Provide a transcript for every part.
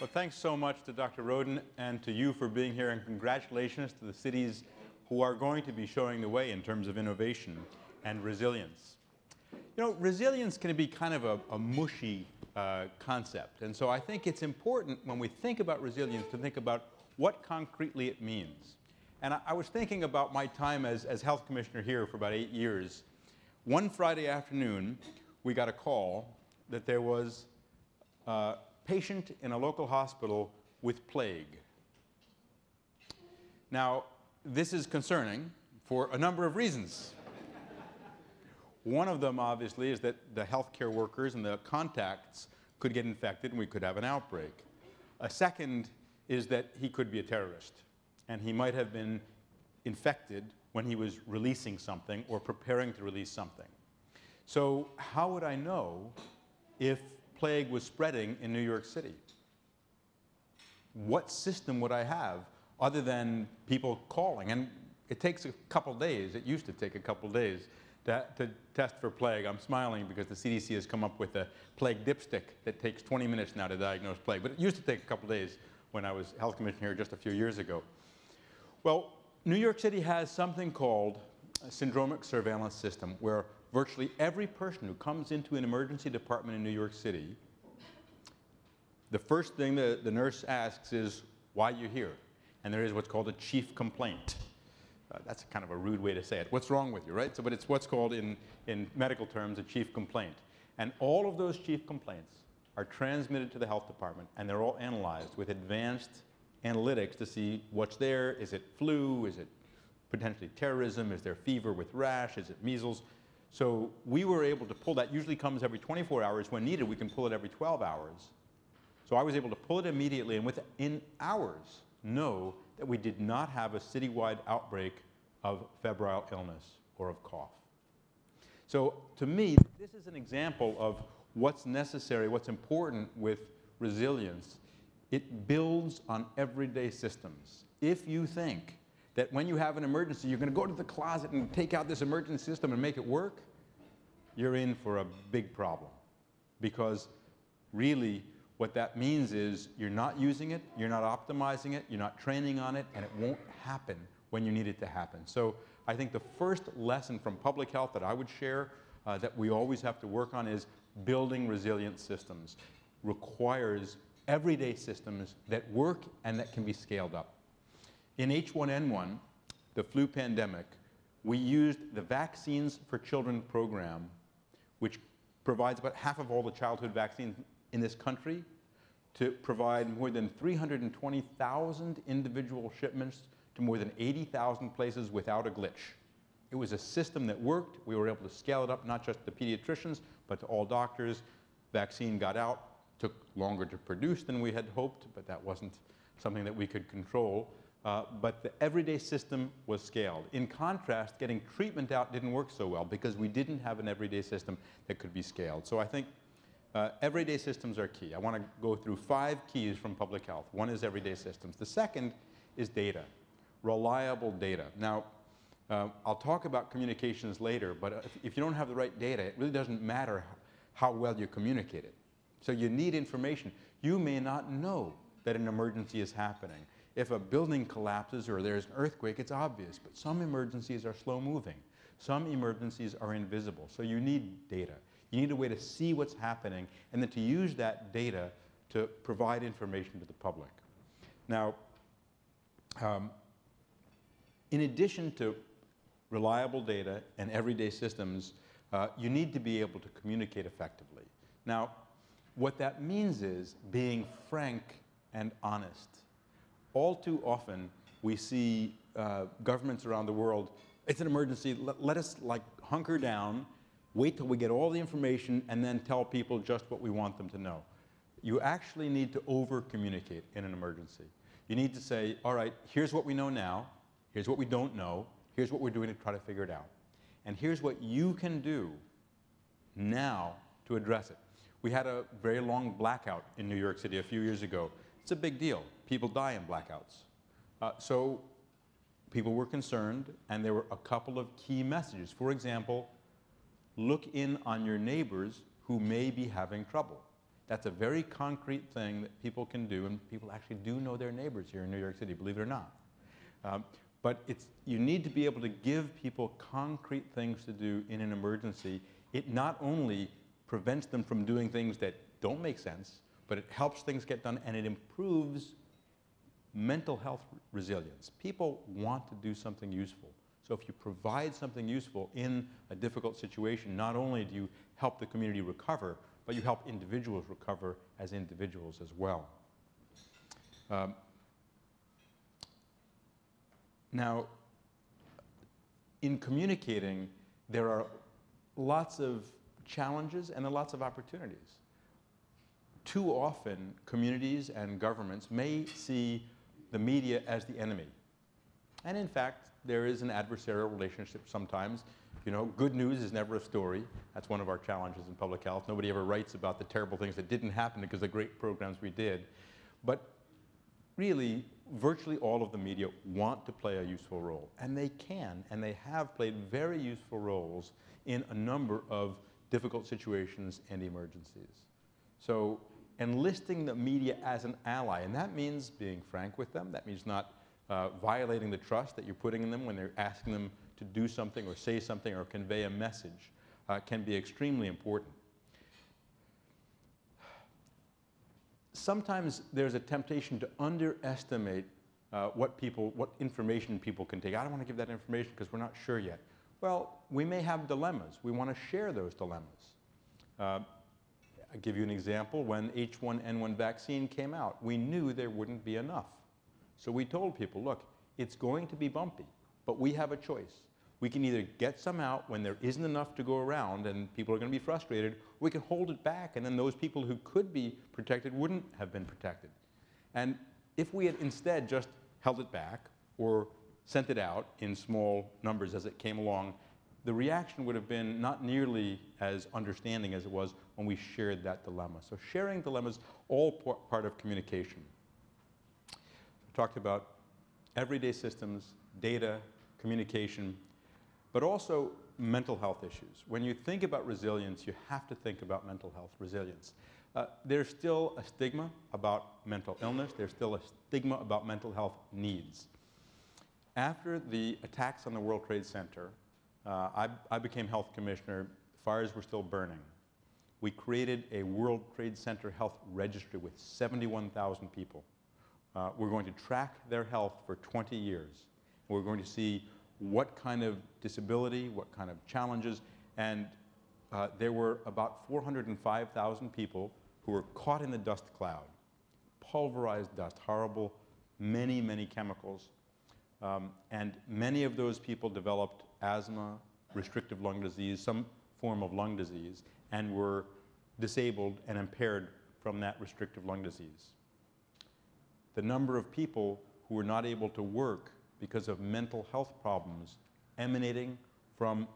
Well, thanks so much to Dr. Roden and to you for being here, and congratulations to the cities who are going to be showing the way in terms of innovation and resilience. You know, resilience can be kind of a mushy concept, and so I think it's important when we think about resilience to think about what concretely it means. And I was thinking about my time as health commissioner here for about 8 years. One Friday afternoon, we got a call that there was a patient in a local hospital with plague. Now, this is concerning for a number of reasons. One of them, obviously, is that the healthcare workers and the contacts could get infected and we could have an outbreak. A second is that he could be a terrorist, and he might have been infected when he was releasing something or preparing to release something. So how would I know if plague was spreading in New York City? What system would I have other than people calling? And it takes a couple days. It used to take a couple days to test for plague. I'm smiling because the CDC has come up with a plague dipstick that takes 20 minutes now to diagnose plague. But it used to take a couple days when I was health commissioner here just a few years ago. Well, New York City has something called a syndromic surveillance system, where virtually every person who comes into an emergency department in New York City, the first thing the nurse asks is, why are you here? And there is what's called a chief complaint. That's kind of a rude way to say it. What's wrong with you, right? So, but it's what's called in medical terms a chief complaint. And all of those chief complaints are transmitted to the health department, and they're all analyzed with advanced analytics to see what's there. Is it flu? Is it potentially terrorism? Is there fever with rash? Is it measles? So we were able to pull that. Usually comes every 24 hours. When needed, we can pull it every 12 hours. So I was able to pull it immediately and within hours know that we did not have a citywide outbreak of febrile illness or of cough. So to me, this is an example of what's necessary, what's important with resilience. It builds on everyday systems. If you think that when you have an emergency, you're going to go to the closet and take out this emergency system and make it work, you're in for a big problem. Because really, what that means is you're not using it, you're not optimizing it, you're not training on it, and it won't happen when you need it to happen. So I think the first lesson from public health that I would share that we always have to work on is building resilient systems. Requires everyday systems that work and that can be scaled up. In H1N1, the flu pandemic, we used the Vaccines for Children program, which provides about half of all the childhood vaccines in this country, to provide more than 320,000 individual shipments to more than 80,000 places without a glitch. It was a system that worked. We were able to scale it up, not just to pediatricians, but to all doctors. Vaccine got out. Took longer to produce than we had hoped, but that wasn't something that we could control. But the everyday system was scaled. In contrast, getting treatment out didn't work so well because we didn't have an everyday system that could be scaled. So I think everyday systems are key. I want to go through 5 keys from public health. One is everyday systems. The second is data, reliable data. Now, I'll talk about communications later, but if you don't have the right data, it really doesn't matter how well you communicate it. So you need information. You may not know that an emergency is happening. If a building collapses or there's an earthquake, it's obvious. But some emergencies are slow-moving. Some emergencies are invisible. So you need data. You need a way to see what's happening and then to use that data to provide information to the public. Now, in addition to reliable data and everyday systems, you need to be able to communicate effectively. Now, what that means is being frank and honest. All too often, we see governments around the world, it's an emergency, let us like hunker down, wait till we get all the information, and then tell people just what we want them to know. You actually need to over-communicate in an emergency. You need to say, all right, here's what we know now, here's what we don't know, here's what we're doing to try to figure it out. And here's what you can do now to address it. We had a very long blackout in New York City a few years ago. It's a big deal. People die in blackouts. So people were concerned, and there were a couple of key messages. For example, look in on your neighbors who may be having trouble. That's a very concrete thing that people can do, and people actually do know their neighbors here in New York City, believe it or not. But you need to be able to give people concrete things to do in an emergency. It not only prevents them from doing things that don't make sense, but it helps things get done, and it improves mental health resilience. People want to do something useful. So if you provide something useful in a difficult situation, not only do you help the community recover, but you help individuals recover as individuals as well. Now, in communicating, there are lots of challenges and there are lots of opportunities. Too often, communities and governments may see the media as the enemy. And in fact, there is an adversarial relationship sometimes. You know, good news is never a story. That's one of our challenges in public health. Nobody ever writes about the terrible things that didn't happen because of the great programs we did. But really, virtually all of the media want to play a useful role. And they can, and they have played very useful roles in a number of difficult situations and emergencies. So enlisting the media as an ally, and that means being frank with them. That means not violating the trust that you're putting in them when they're asking them to do something or say something or convey a message, can be extremely important. Sometimes there's a temptation to underestimate what information people can take. I don't want to give that information because we're not sure yet. Well, we may have dilemmas. We want to share those dilemmas. I'll give you an example. When H1N1 vaccine came out, we knew there wouldn't be enough. So we told people, look, it's going to be bumpy, but we have a choice. We can either get some out when there isn't enough to go around and people are going to be frustrated, or we can hold it back and then those people who could be protected wouldn't have been protected. And if we had instead just held it back or sent it out in small numbers as it came along, the reaction would have been not nearly as understanding as it was when we shared that dilemma. So sharing dilemmas, all part of communication. We talked about everyday systems, data, communication, but also mental health issues. When you think about resilience, you have to think about mental health resilience. There's still a stigma about mental illness. There's still a stigma about mental health needs. After the attacks on the World Trade Center, I became health commissioner. Fires were still burning. We created a World Trade Center health registry with 71,000 people. We're going to track their health for 20 years. We're going to see what kind of disability, what kind of challenges, and there were about 405,000 people who were caught in the dust cloud, pulverized dust, horrible, many, many chemicals. And many of those people developed asthma, restrictive lung disease, some form of lung disease, and were disabled and impaired from that restrictive lung disease. The number of people who were not able to work because of mental health problems emanating from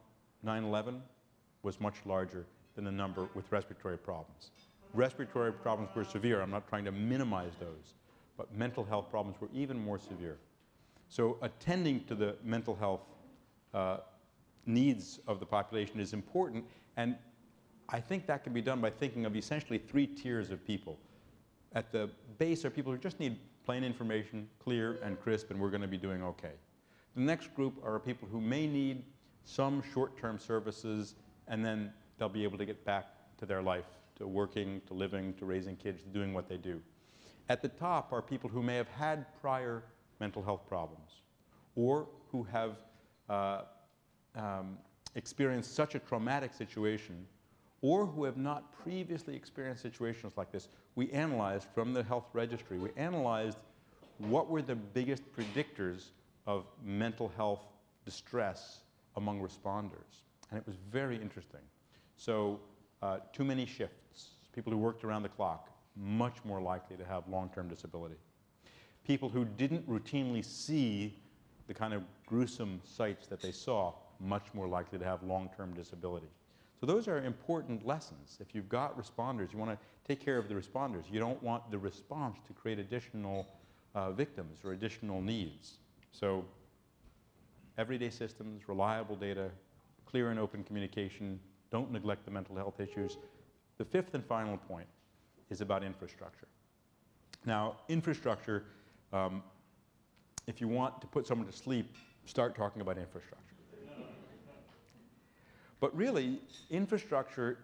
9/11 was much larger than the number with respiratory problems. Respiratory problems were severe. I'm not trying to minimize those, but mental health problems were even more severe. So attending to the mental health needs of the population is important, and I think that can be done by thinking of essentially three tiers of people. At the base are people who just need plain information, clear and crisp, and we're going to be doing okay. The next group are people who may need some short-term services, and then they'll be able to get back to their life, to working, to living, to raising kids, to doing what they do. At the top are people who may have had prior mental health problems, or who have experienced such a traumatic situation, or who have not previously experienced situations like this. We analyzed from the health registry, we analyzed what were the biggest predictors of mental health distress among responders. And it was very interesting. So too many shifts, people who worked around the clock, much more likely to have long-term disability. People who didn't routinely see the kind of gruesome sights that they saw, much more likely to have long-term disability. So those are important lessons. If you've got responders, you want to take care of the responders. You don't want the response to create additional victims or additional needs. So everyday systems, reliable data, clear and open communication, don't neglect the mental health issues. The fifth and final point is about infrastructure. Now, infrastructure, if you want to put someone to sleep, start talking about infrastructure. But really, infrastructure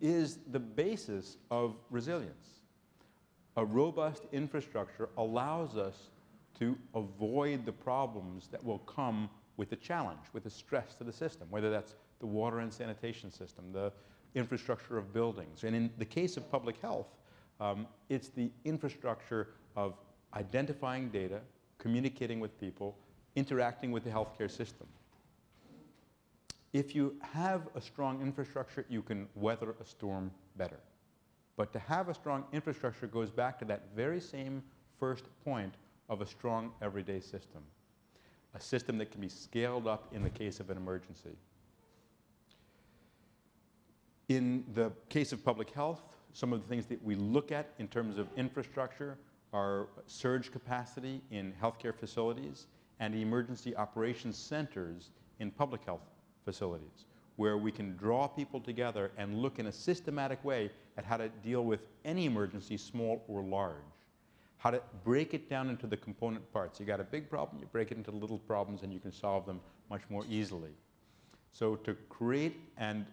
is the basis of resilience. A robust infrastructure allows us to avoid the problems that will come with the challenge, with the stress to the system, whether that's the water and sanitation system, the infrastructure of buildings. And in the case of public health, it's the infrastructure of identifying data, communicating with people, interacting with the healthcare system. If you have a strong infrastructure, you can weather a storm better. But to have a strong infrastructure goes back to that very same first point of a strong everyday system, a system that can be scaled up in the case of an emergency. In the case of public health, some of the things that we look at in terms of infrastructure are surge capacity in healthcare facilities and emergency operations centers in public health facilities, where we can draw people together and look in a systematic way at how to deal with any emergency, small or large. How to break it down into the component parts. You got a big problem, you break it into little problems, and you can solve them much more easily. So to create and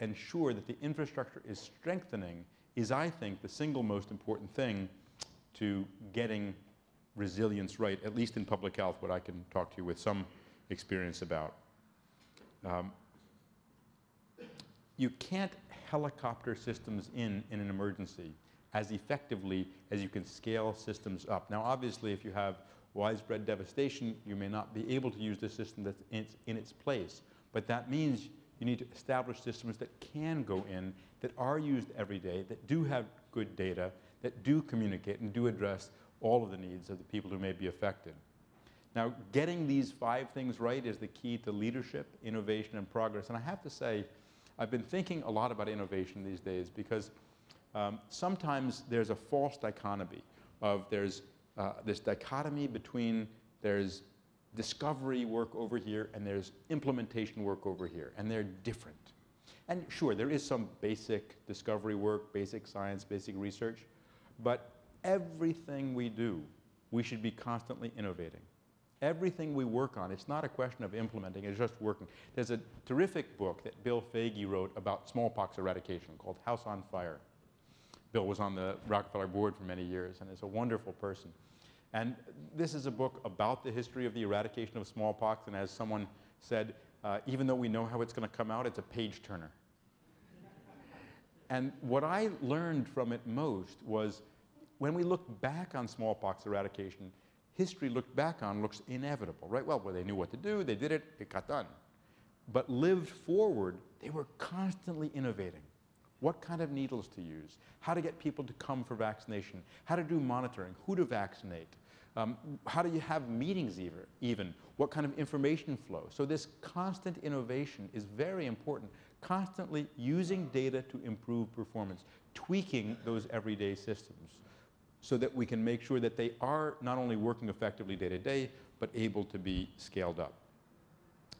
ensure that the infrastructure is strengthening is, I think, the single most important thing to getting resilience right, at least in public health, what I can talk to you with some experience about. You can't helicopter systems in an emergency as effectively as you can scale systems up. Now, obviously, if you have widespread devastation, you may not be able to use the system that's in its place. But that means you need to establish systems that can go in, that are used every day, that do have good data, that do communicate and do address all of the needs of the people who may be affected. Now, getting these five things right is the key to leadership, innovation, and progress. And I have to say, I've been thinking a lot about innovation these days because sometimes there's a false dichotomy of there's this dichotomy between there's discovery work over here and there's implementation work over here, and they're different. And sure, there is some basic discovery work, basic science, basic research, but everything we do, we should be constantly innovating. Everything we work on, it's not a question of implementing, it's just working. There's a terrific book that Bill Foege wrote about smallpox eradication called House on Fire. Bill was on the Rockefeller board for many years and is a wonderful person. And this is a book about the history of the eradication of smallpox, and as someone said, even though we know how it's going to come out, it's a page turner. And what I learned from it most was when we look back on smallpox eradication, history looked back on looks inevitable, right? Well, they knew what to do, they did it, it got done. But lived forward, they were constantly innovating. What kind of needles to use, how to get people to come for vaccination, how to do monitoring, who to vaccinate, how do you have meetings even, what kind of information flow. So this constant innovation is very important, constantly using data to improve performance, tweaking those everyday systems, so that we can make sure that they are not only working effectively day to day, but able to be scaled up.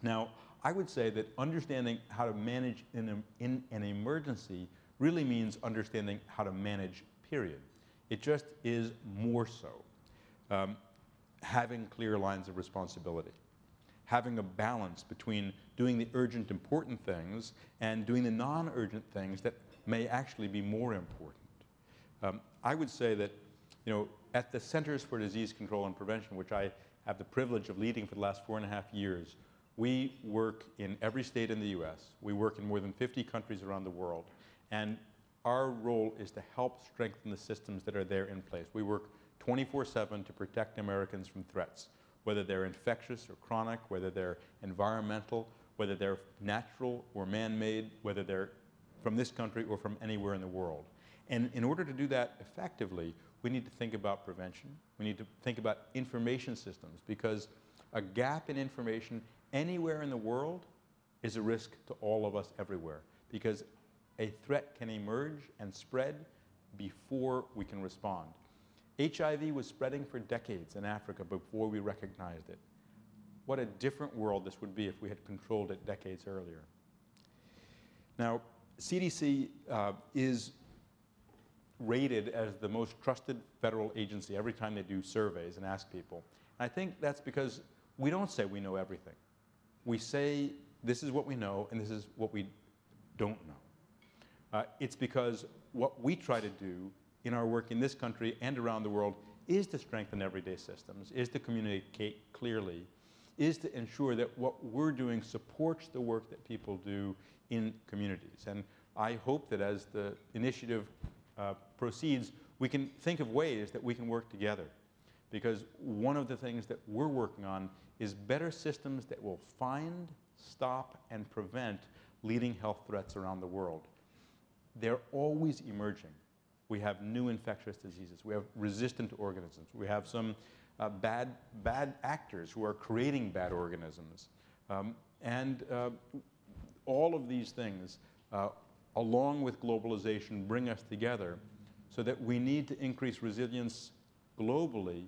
Now, I would say that understanding how to manage in an emergency really means understanding how to manage, period. It just is more so. Having clear lines of responsibility, having a balance between doing the urgent, important things and doing the non-urgent things that may actually be more important. I would say that at the Centers for Disease Control and Prevention, which I have the privilege of leading for the last 4.5 years, we work in every state in the US. We work in more than 50 countries around the world. And our role is to help strengthen the systems that are there in place. We work 24/7 to protect Americans from threats, whether they're infectious or chronic, whether they're environmental, whether they're natural or man-made, whether they're from this country or from anywhere in the world. And in order to do that effectively, we need to think about prevention. We need to think about information systems, because a gap in information anywhere in the world is a risk to all of us everywhere, because a threat can emerge and spread before we can respond. HIV was spreading for decades in Africa before we recognized it. What a different world this would be if we had controlled it decades earlier. Now, CDC is rated as the most trusted federal agency every time they do surveys and ask people. And I think that's because we don't say we know everything. We say this is what we know and this is what we don't know. It's because what we try to do in our work in this country and around the world is to strengthen everyday systems, is to communicate clearly, is to ensure that what we're doing supports the work that people do in communities. And I hope that as the initiative proceeds, we can think of ways that we can work together. Because one of the things that we're working on is better systems that will find, stop, and prevent leading health threats around the world. They're always emerging. We have new infectious diseases. We have resistant organisms. We have some bad actors who are creating bad organisms. All of these things, along with globalization, bring us together so that we need to increase resilience globally,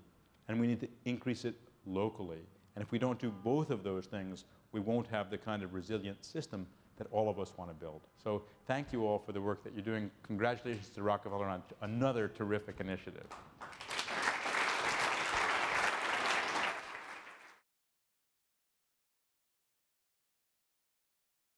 and we need to increase it locally. And if we don't do both of those things, we won't have the kind of resilient system that all of us want to build. So thank you all for the work that you're doing. Congratulations to Rockefeller on another terrific initiative.